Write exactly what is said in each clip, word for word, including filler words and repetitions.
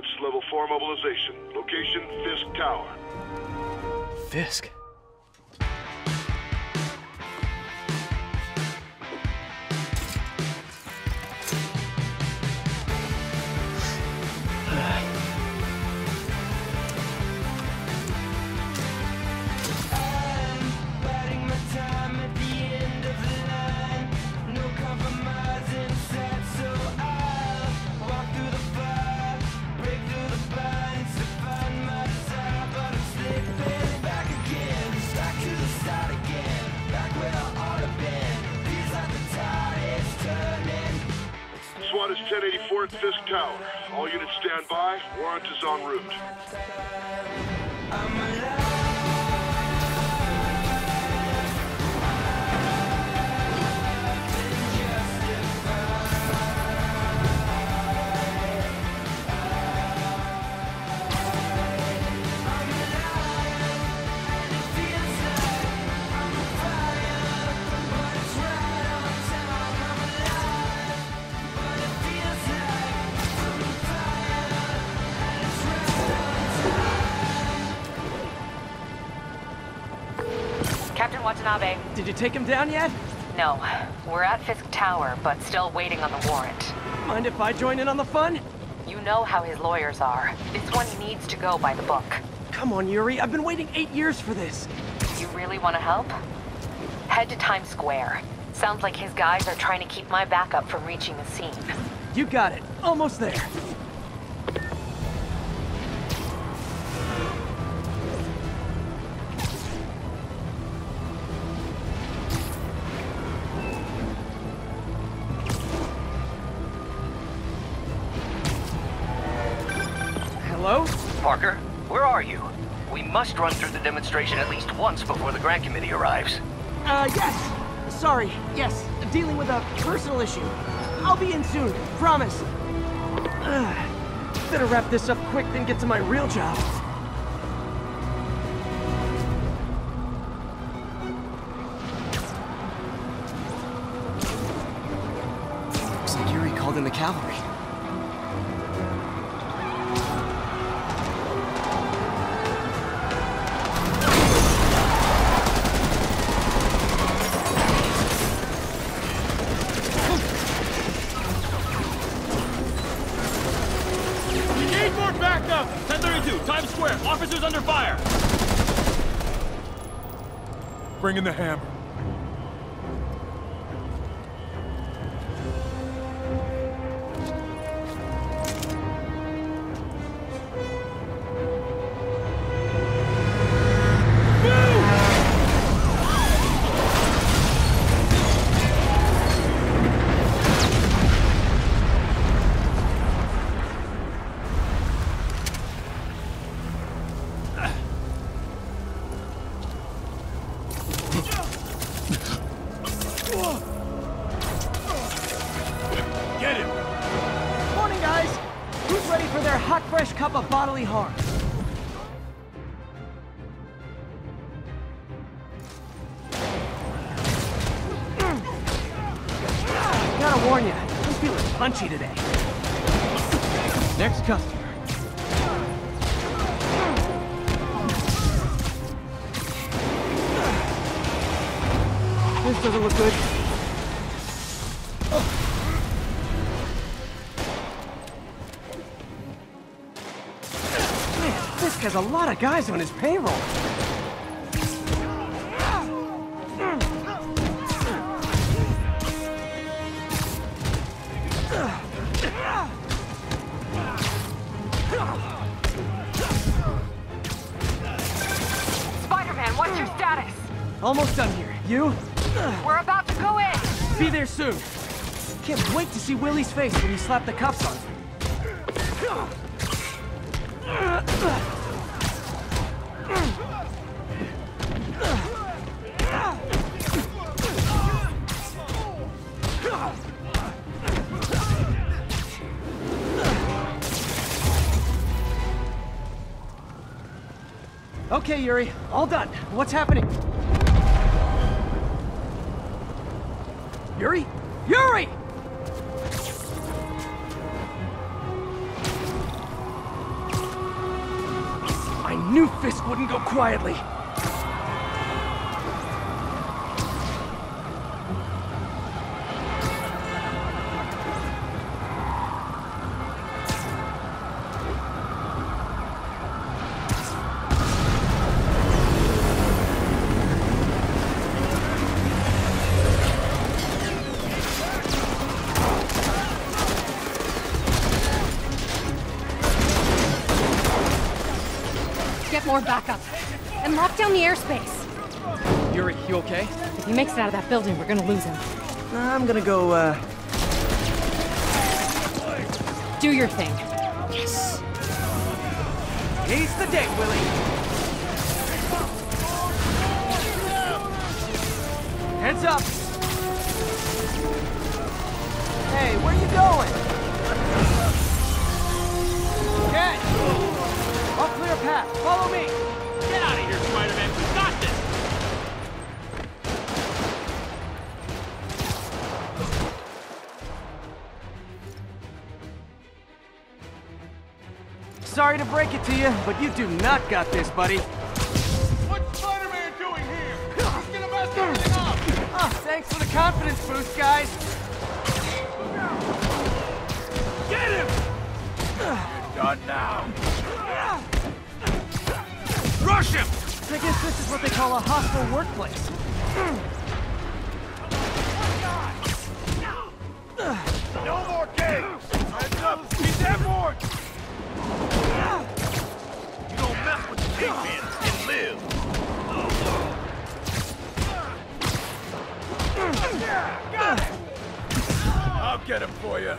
Units, level four mobilization. Location, Fisk Tower. Fisk? ten eighty-four at Fisk Tower. All units stand by. Warrant is en route. Watanabe. Did you take him down yet? No. We're at Fisk Tower, but still waiting on the warrant. Mind if I join in on the fun? You know how his lawyers are. This one needs to go by the book. Come on, Yuri. I've been waiting eight years for this. You really want to help? Head to Times Square. Sounds like his guys are trying to keep my backup from reaching the scene. You got it. Almost there. Hello? Parker, where are you? We must run through the demonstration at least once before the grant committee arrives. Uh, yes. Sorry, yes. Dealing with a personal issue. I'll be in soon, promise. Ugh. Better wrap this up quick than get to my real job. Looks like Yuri called in the cavalry. Officers under fire! Bring in the hammer. Cup of bodily harm. Gotta warn you, I'm feeling punchy today. Next customer. This doesn't look good. Has a lot of guys on his payroll. Spider-Man, what's your status? Almost done here. You? We're about to go in. Be there soon. Can't wait to see Willie's face when you slap the cuffs on him. Okay, Yuri, all done. What's happening? Yuri? Yuri! knew Fisk wouldn't go quietly. More backup. And lock down the airspace. Yuri, you okay? If he makes it out of that building, we're gonna lose him. I'm gonna go, uh... do your thing. Yes. He's the day, Willie. Heads up. Hey, where you going? Catch! I'll clear a path. Follow me. Get out of here, Spider-Man. We got this. Sorry to break it to you, but you do not got this, buddy. What's Spider-Man doing here? He's gonna mess everything up. Oh, thanks for the confidence boost, guys. Get him! You're done now. Rush him! I guess this is what they call a hostile workplace. No more games! Heads up! He's airborne! You don't mess with the big men and live! Yeah, got him! I'll get him for you.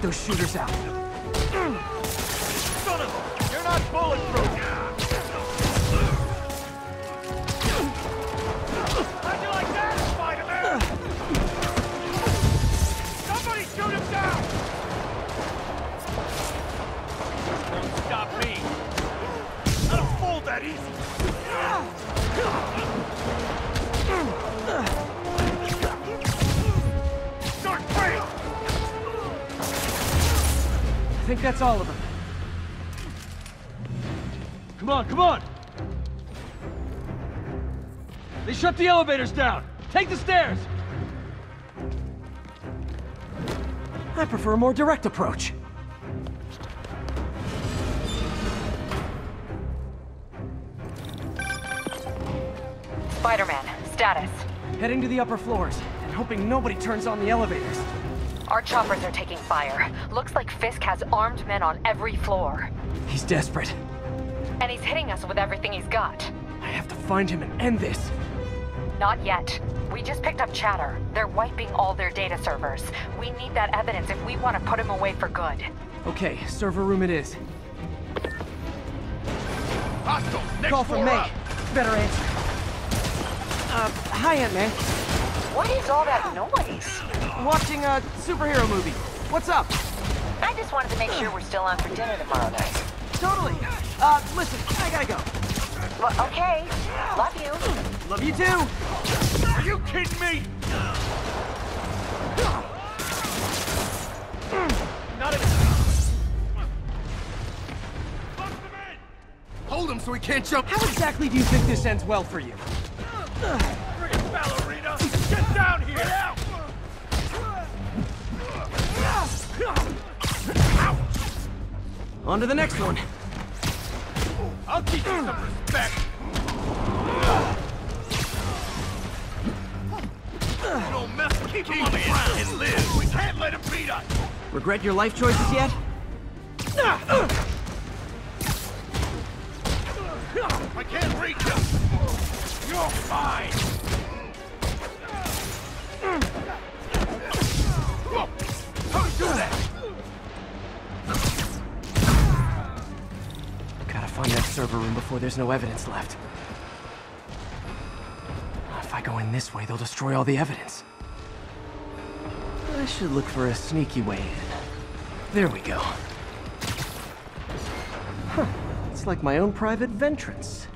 Those shooters out. Son of a, you're not bulletproof. How'd you like that, Spider-Man? Somebody shoot him down! Don't stop me. Not a fool that easy. Start fighting! I think that's all of them. Come on, come on! They shut the elevators down! Take the stairs! I prefer a more direct approach. Spider-Man, status. Heading to the upper floors, and hoping nobody turns on the elevators. Our choppers are taking fire. Looks like Fisk has armed men on every floor. He's desperate. And he's hitting us with everything he's got. I have to find him and end this. Not yet. We just picked up chatter. They're wiping all their data servers. We need that evidence if we want to put him away for good. Okay, server room it is. Hostile, next call for May. Better answer. Uh, hi, Aunt May. What is all that noise? Watching a superhero movie. What's up? I just wanted to make sure we're still on for dinner tomorrow night. Totally. Uh, listen, I gotta go. Well, okay. Love you. Love you too. Are you kidding me? Not even. Hold him so he can't jump. How exactly do you think this ends well for you? Freaking ballerina! Get down here! Now! On to the next one. I'll teach you some respect. You don't mess with keep him on the ground and live. We can't let him beat us. Regret your life choices yet? I can't reach him. You're fine. How do you do that? Find that server room before there's no evidence left. If I go in this way, they'll destroy all the evidence. I should look for a sneaky way in. There we go. Huh. It's like my own private ventrance.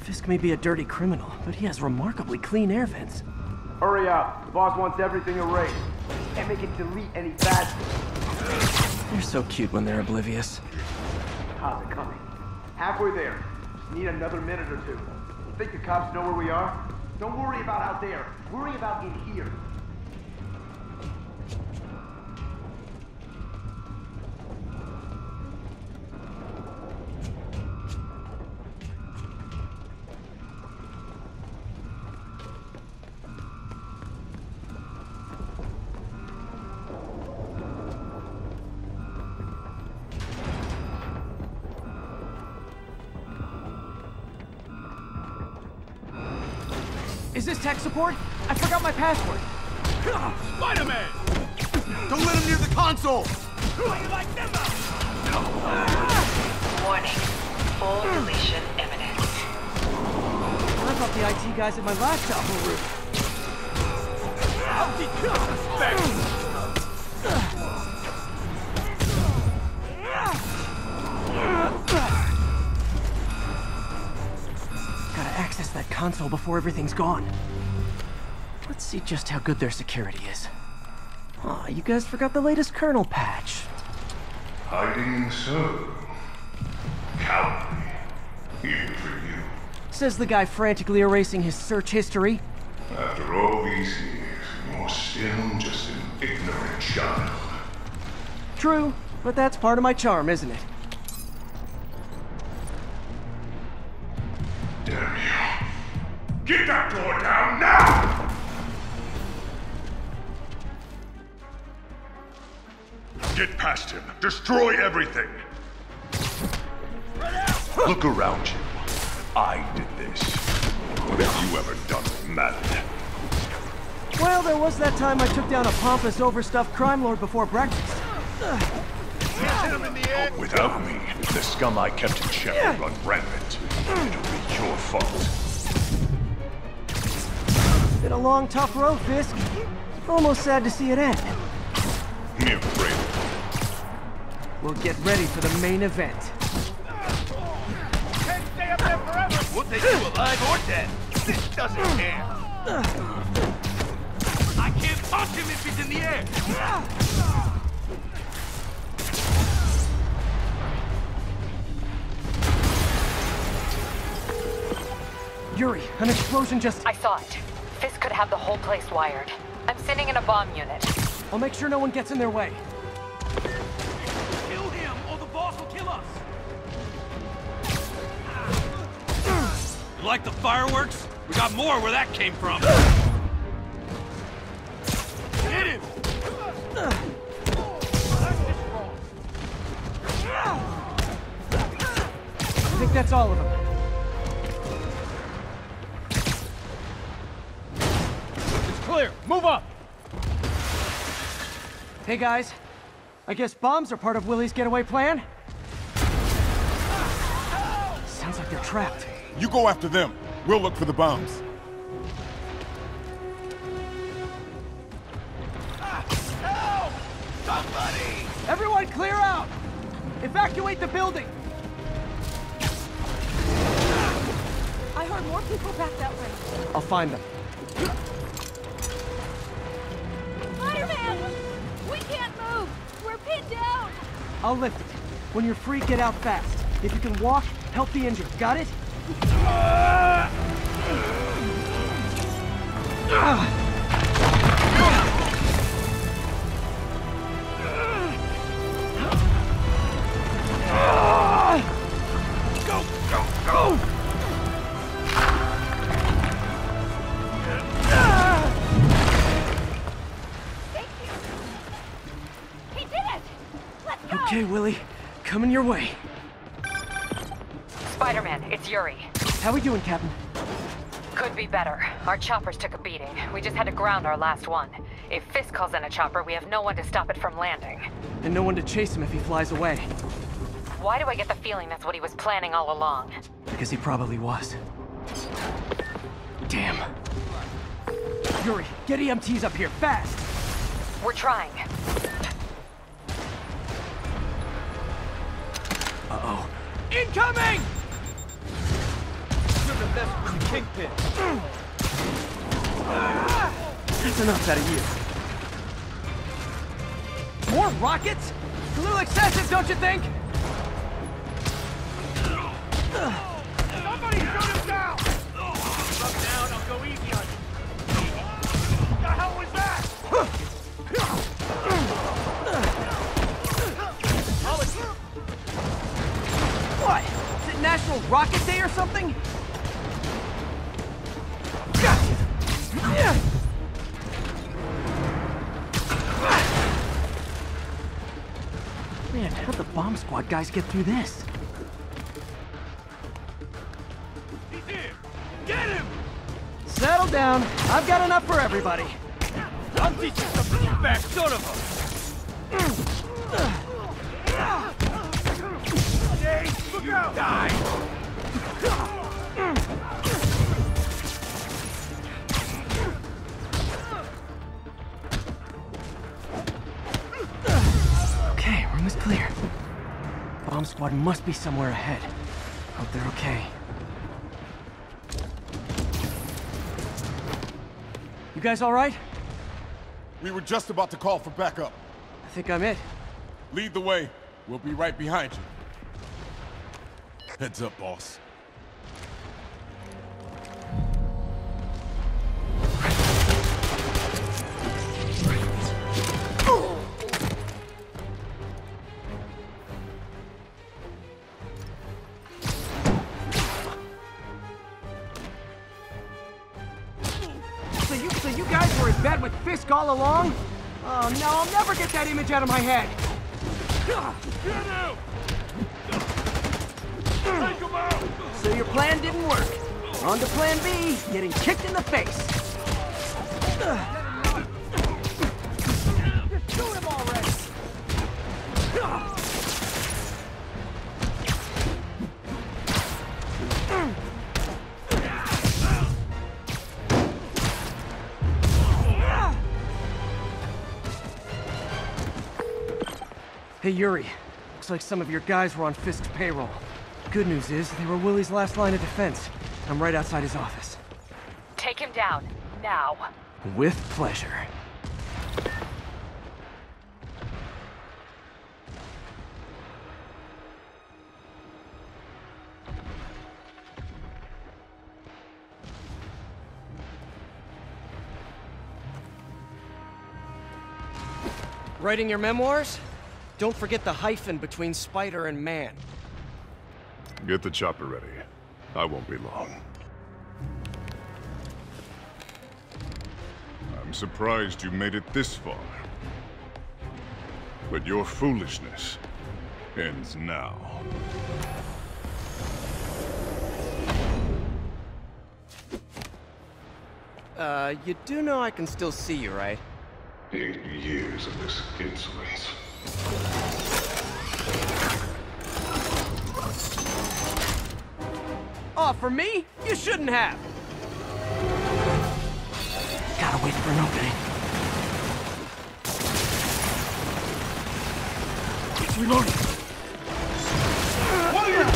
Fisk may be a dirty criminal, but he has remarkably clean air vents. Hurry up. The boss wants everything erased. Can't make it delete any faster. They're so cute when they're oblivious. How's it coming? Halfway there. Need another minute or two. You think the cops know where we are? Don't worry about out there. Worry about in here. Is this tech support? I forgot my password. Spider-Man! Don't let him near the console! Why you like Nemo? No. Warning. Full deletion imminent. I thought the I T guys at my laptop were rude. I'll be disrespectful. Access that console before everything's gone. Let's see just how good their security is. Aw, oh, you guys forgot the latest kernel patch. Hiding so cowardly, even for you. Says the guy frantically erasing his search history. After all these years, you're still just an ignorant child. True, but that's part of my charm, isn't it? Get that door down now! Get past him. Destroy everything. Look around you. I did this. What have you ever done with Mad? Well, there was that time I took down a pompous, overstuffed crime lord before breakfast. Hit him in the air. Without me, the scum I kept in check would run rampant. It'll be your fault. Been a long, tough road, Fisk. Almost sad to see it end. You're brave. We'll get ready for the main event. Can't stay up there forever. We'll take you alive or dead. This doesn't care. I can't touch him if he's in the air. Yuri, an explosion just... I saw it. Fisk could have the whole place wired. I'm sitting in a bomb unit. I'll make sure no one gets in their way. Kill him, or the boss will kill us! You like the fireworks? We got more where that came from. Hit him! I think that's all of them. Clear. Move up! Hey guys, I guess bombs are part of Willie's getaway plan? Sounds like they're trapped. You go after them. We'll look for the bombs. Ah, help! Somebody! Everyone clear out! Evacuate the building! I heard more people back that way. I'll find them. I'll lift it. When you're free, get out fast. If you can walk, help the injured. Got it? Go, go, go! Thank you. He did it! Okay, Willie. Coming your way. Spider-Man, it's Yuri. How we doing, Captain? Could be better. Our choppers took a beating. We just had to ground our last one. If Fisk calls in a chopper, we have no one to stop it from landing. And no one to chase him if he flies away. Why do I get the feeling that's what he was planning all along? Because he probably was. Damn. Yuri, get E M Ts up here, fast! We're trying. Uh-oh. Incoming! You're the best with the kingpin. That's enough out of you. More rockets? A little excessive, don't you think? Somebody shut him down! Come down, I'll go easy on you. What the hell was that? What? Is it National Rocket Day or something? Gotcha! Yeah. Man, how'd the bomb squad guys get through this? He's here! Get him! Settle down. I've got enough for everybody. I'll teach you something, you bad son of a... Hey, look out! Die! Okay, room is clear. Bomb squad must be somewhere ahead. Hope they're okay. You guys all right? We were just about to call for backup. I think I'm it. Lead the way. We'll be right behind you. Heads up, boss. All along? Oh no, I'll never get that image out of my head. So your plan didn't work. On to plan B, getting kicked in the face. Just shoot him already. Hey, Yuri. Looks like some of your guys were on Fisk's payroll. Good news is, they were Willie's last line of defense. I'm right outside his office. Take him down, now. With pleasure. Writing your memoirs? Don't forget the hyphen between Spider and Man. Get the chopper ready. I won't be long. I'm surprised you made it this far. But your foolishness ends now. Uh, you do know I can still see you, right? Eight years of this insolence. Oh, for me? You shouldn't have. Gotta wait for an opening. It's reloading. What are you doing?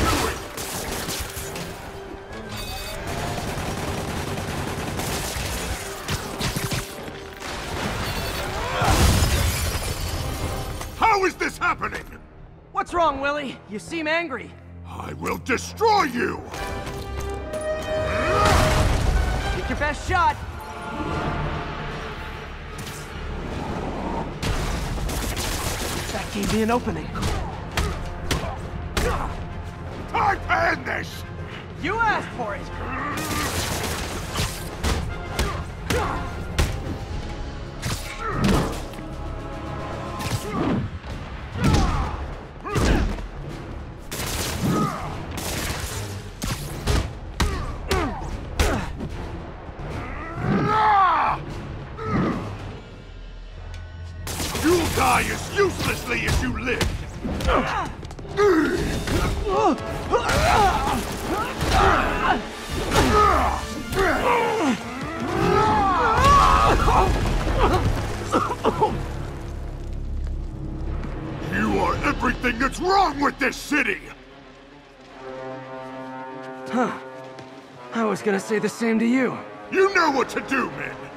How is this happening? What's wrong, Willie? You seem angry. I will destroy you! Get your best shot! That gave me an opening. Time to end this! You asked for it! As uselessly as you live. You are everything that's wrong with this city. Huh. I was gonna say the same to you. You know what to do, man.